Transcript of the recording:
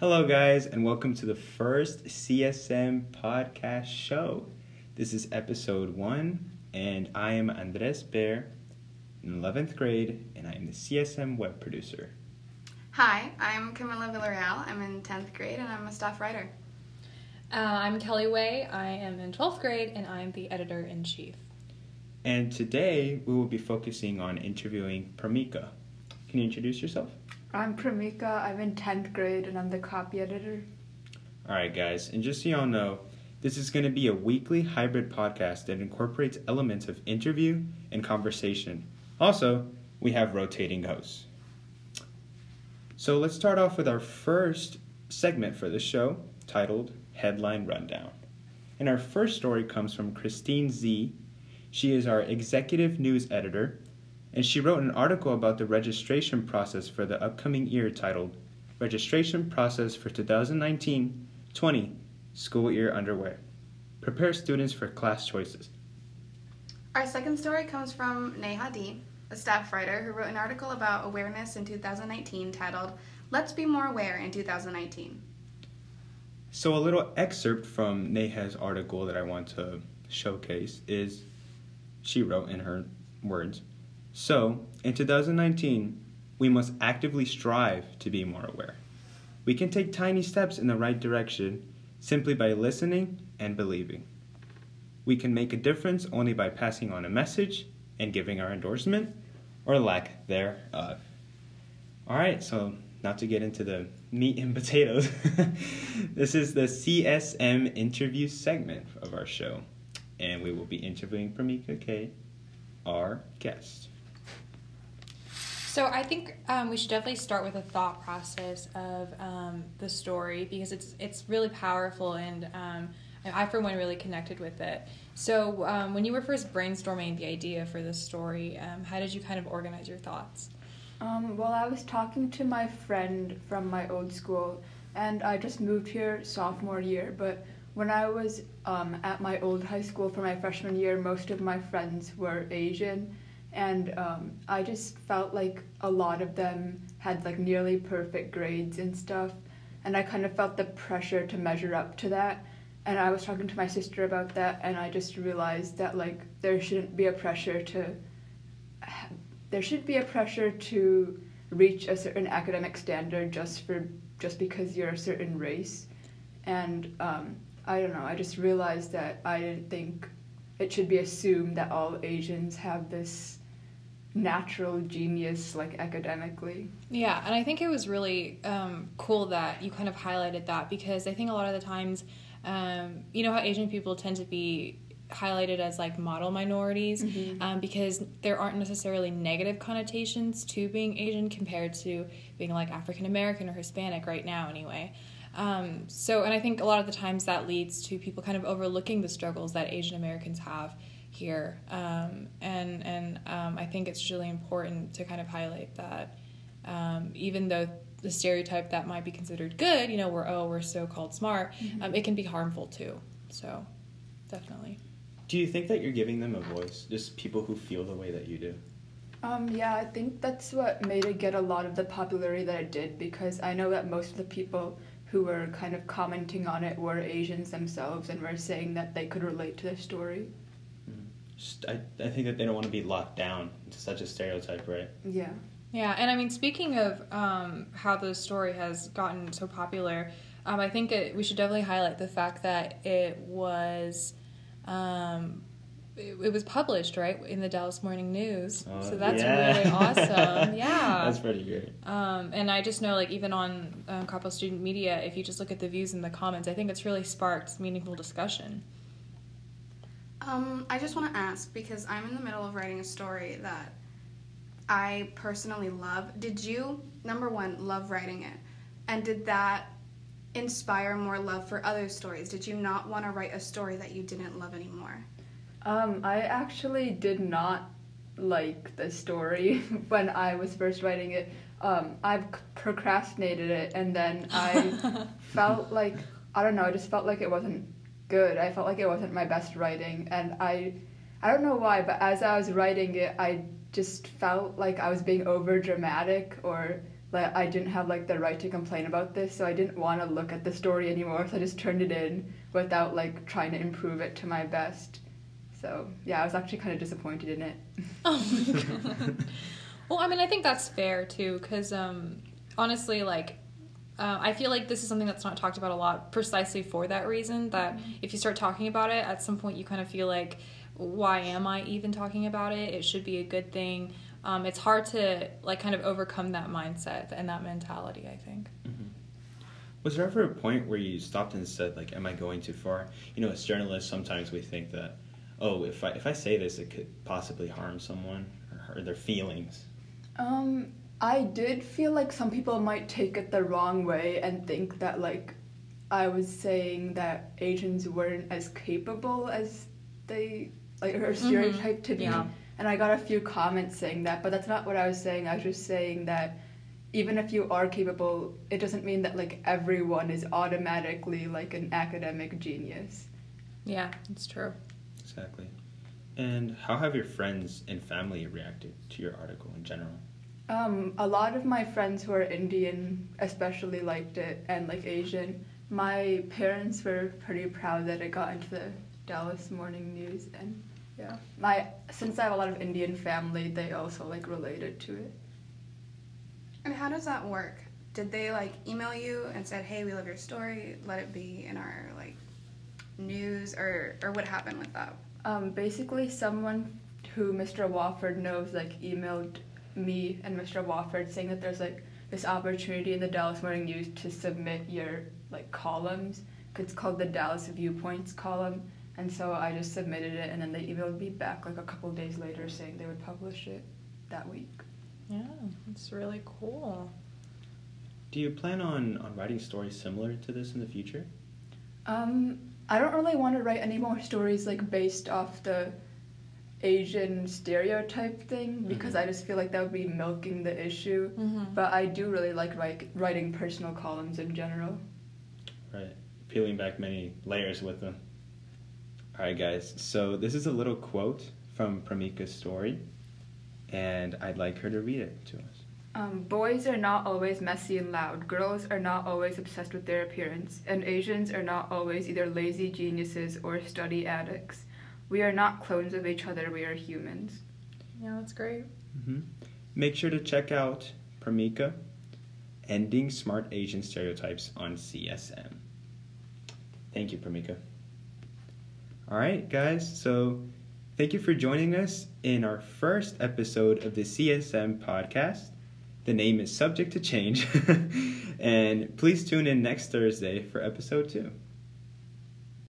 Hello guys, and welcome to the first CSM podcast show. This is episode 1, and I am Andrés Bear in 11th grade, and I am the CSM web producer. Hi, I'm Camila Villarreal. I'm in 10th grade, and I'm a staff writer. I'm Kelly Wei. I am in 12th grade, and I'm the editor-in-chief. And today, we will be focusing on interviewing Pramika. Can you introduce yourself? I'm Pramika, I'm in 10th grade, and I'm the copy editor. Alright guys, and just so y'all know, this is going to be a weekly hybrid podcast that incorporates elements of interview and conversation. Also, we have rotating hosts. So let's start off with our first segment for the show, titled Headline Rundown. And our first story comes from Christine Z. She is our executive news editor, and she wrote an article about the registration process for the upcoming year titled, Registration Process for 2019-20 School Year Underway. Prepare students for class choices. Our second story comes from Neha D, a staff writer who wrote an article about awareness in 2019 titled, Let's Be More Aware in 2019. So a little excerpt from Neha's article that I want to showcase is, she wrote in her words, so, in 2019, we must actively strive to be more aware. We can take tiny steps in the right direction simply by listening and believing. We can make a difference only by passing on a message and giving our endorsement or lack thereof. All right, so not to get into the meat and potatoes, this is the CSM interview segment of our show, and we will be interviewing Pramika K, our guest. So I think we should definitely start with a thought process of the story because it's really powerful, and I, for one, really connected with it. So when you were first brainstorming the idea for this story, how did you kind of organize your thoughts? Well, I was talking to my friend from my old school, and I just moved here sophomore year, but when I was at my old high school for my freshman year, most of my friends were Asian. And I just felt like a lot of them had like nearly perfect grades and stuff, and I kind of felt the pressure to measure up to that. And I was talking to my sister about that, and I just realized that like there should be a pressure to reach a certain academic standard just because you're a certain race. And I don't know, I just realized that I didn't think it should be assumed that all Asians have this natural genius, like, academically. Yeah, and I think it was really cool that you kind of highlighted that, because I think a lot of the times, you know how Asian people tend to be highlighted as, like, model minorities, mm-hmm. Because there aren't necessarily negative connotations to being Asian compared to being, like, African-American or Hispanic right now, anyway. And I think a lot of the times that leads to people kind of overlooking the struggles that Asian Americans have here. I think it's really important to kind of highlight that, even though the stereotype that might be considered good, you know, we're so-called smart, mm-hmm. It can be harmful too. So definitely. Do you think that you're giving them a voice, just people who feel the way that you do? Yeah, I think that's what made it get a lot of the popularity that it did, because I know that most of the people who were kind of commenting on it were Asians themselves and were saying that they could relate to the story. I think that they don't want to be locked down to such a stereotype, right? Yeah. Yeah, and I mean, speaking of how the story has gotten so popular, I think we should definitely highlight the fact that it was published, right, in the Dallas Morning News. So that's really awesome. Yeah. That's pretty great. And I just know, like, even on Coppell Student Media, if you just look at the views and the comments, I think it's really sparked meaningful discussion. I just want to ask, because I'm in the middle of writing a story that I personally love. Did you, number one, love writing it? And did that inspire more love for other stories? Did you not want to write a story that you didn't love anymore? I actually did not like the story when I was first writing it. I've procrastinated it, and then I felt like, I don't know, I just felt like it wasn't good. I felt like it wasn't my best writing, and I don't know why, but as I was writing it, I just felt like I was being over dramatic, or Like, I didn't have like the right to complain about this, so I didn't want to look at the story anymore, so I just turned it in without like trying to improve it to my best. So yeah, I was actually kind of disappointed in it. Oh my god. Well, I mean, I think that's fair too, because honestly, like, I feel like this is something that's not talked about a lot precisely for that reason, that if you start talking about it, at some point you kind of feel like, why am I even talking about it? It should be a good thing. It's hard to like kind of overcome that mindset and that mentality, I think. Mm-hmm. Was there ever a point where you stopped and said, like, am I going too far? You know, as journalists, sometimes we think that, oh, if I say this, it could possibly harm someone or their feelings. I did feel like some people might take it the wrong way and think that, like, I was saying that Asians weren't as capable as they, like, or stereotyped to be. Yeah. And I got a few comments saying that, but that's not what I was saying. I was just saying that even if you are capable, it doesn't mean that, like, everyone is automatically, like, an academic genius. Yeah, that's true. Exactly. And how have your friends and family reacted to your article in general? A lot of my friends who are Indian especially liked it, and, like, Asian. My parents were pretty proud that it got into the Dallas Morning News, and yeah. Since I have a lot of Indian family, they also, like, related to it. And how does that work? Did they, like, email you and said, hey, we love your story, let it be in our, like, news, or what happened with that? Basically, someone who Mr. Wofford knows, like, emailed me and Mr. Wofford saying that there's, like, this opportunity in the Dallas Morning News to submit your, like, columns. It's called the Dallas Viewpoints column, and so I just submitted it, and then they emailed me back, like, a couple days later saying they would publish it that week. Yeah, that's really cool. Do you plan on writing stories similar to this in the future? I don't really want to write any more stories, like, based off the Asian stereotype thing, because I just feel like that would be milking the issue, but I do really like writing personal columns in general. Right, peeling back many layers with them. All right, guys, so this is a little quote from Pramika's story, and I'd like her to read it to us. Boys are not always messy and loud, girls are not always obsessed with their appearance, and Asians are not always either lazy geniuses or study addicts. We are not clones of each other, we are humans. Yeah, that's great. Mm-hmm. Make sure to check out Pramika, Ending Smart Asian Stereotypes on CSM. Thank you, Pramika. All right, guys, so thank you for joining us in our first episode of the CSM podcast. The name is subject to change, and please tune in next Thursday for episode 2.